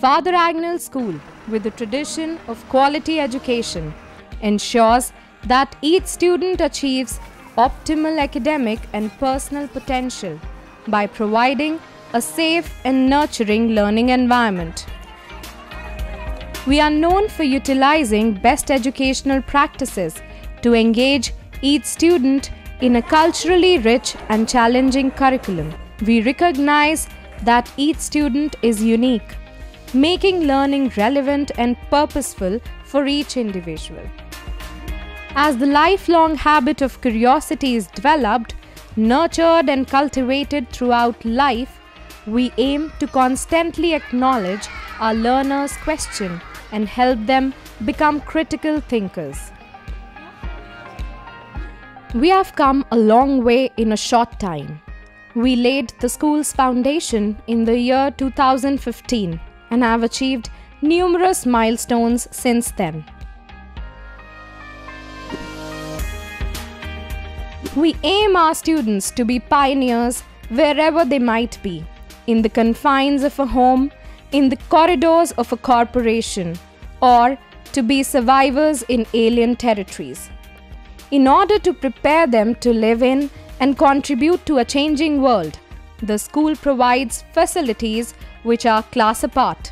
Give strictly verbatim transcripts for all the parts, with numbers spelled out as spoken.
Father Agnell School, with the tradition of quality education, ensures that each student achieves optimal academic and personal potential by providing a safe and nurturing learning environment. We are known for utilizing best educational practices to engage each student in a culturally rich and challenging curriculum. We recognize that each student is unique, making learning relevant and purposeful for each individual. As the lifelong habit of curiosity is developed, nurtured and cultivated throughout life, we aim to constantly acknowledge our learners' question and help them become critical thinkers. We have come a long way in a short time. We laid the school's foundation in the year two thousand fifteen and have achieved numerous milestones since then. We aim our students to be pioneers wherever they might be, in the confines of a home, in the corridors of a corporation, or to be survivors in alien territories. In order to prepare them to live in and contribute to a changing world, the school provides facilities which are class apart.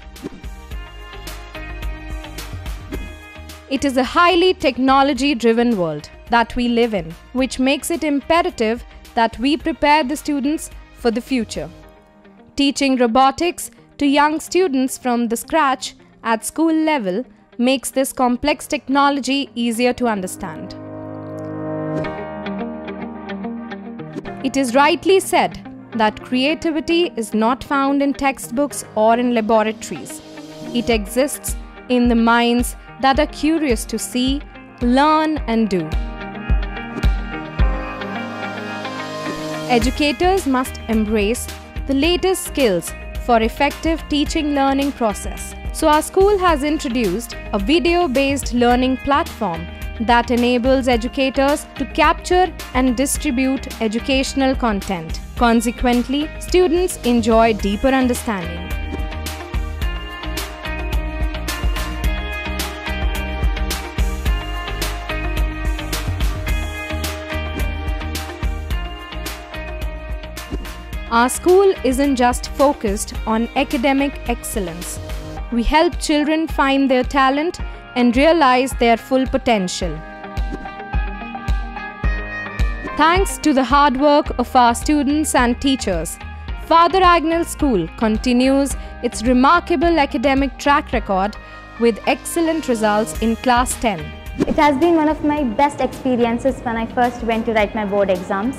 It is a highly technology-driven world that we live in, which makes it imperative that we prepare the students for the future. Teaching robotics to young students from the scratch at school level makes this complex technology easier to understand. It is rightly said that creativity is not found in textbooks or in laboratories. It exists in the minds that are curious to see, learn and do. Educators must embrace the latest skills for effective teaching-learning process. So our school has introduced a video-based learning platform that enables educators to capture and distribute educational content. Consequently, students enjoy deeper understanding. Our school isn't just focused on academic excellence. We help children find their talent and realize their full potential. Thanks to the hard work of our students and teachers, Father Agnell School continues its remarkable academic track record with excellent results in Class ten. It has been one of my best experiences when I first went to write my board exams.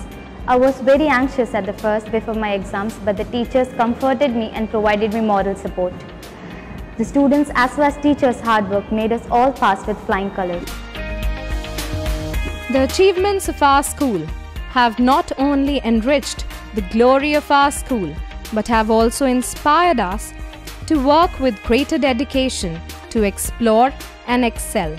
I was very anxious at the first before my exams, but the teachers comforted me and provided me moral support. The students as well as teachers' hard work made us all pass with flying colours. The achievements of our school have not only enriched the glory of our school, but have also inspired us to work with greater dedication to explore and excel.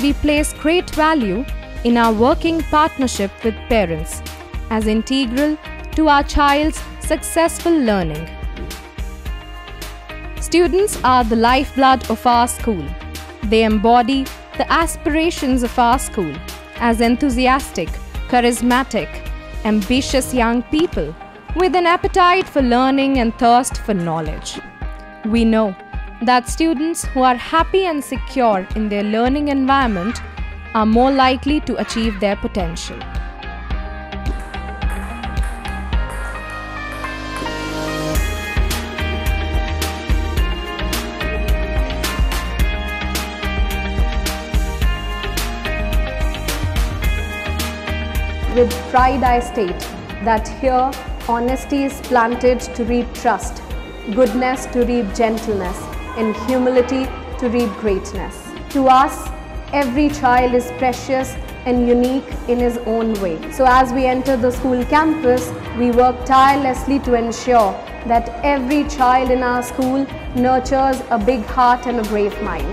We place great value in our working partnership with parents as integral to our child's successful learning. Students are the lifeblood of our school. They embody the aspirations of our school as enthusiastic, charismatic, ambitious young people with an appetite for learning and thirst for knowledge. We know that students who are happy and secure in their learning environment are more likely to achieve their potential. With pride I state that here honesty is planted to reap trust, goodness to reap gentleness, and humility to reap greatness. To us, every child is precious and unique in his own way. So as we enter the school campus, we work tirelessly to ensure that every child in our school nurtures a big heart and a brave mind.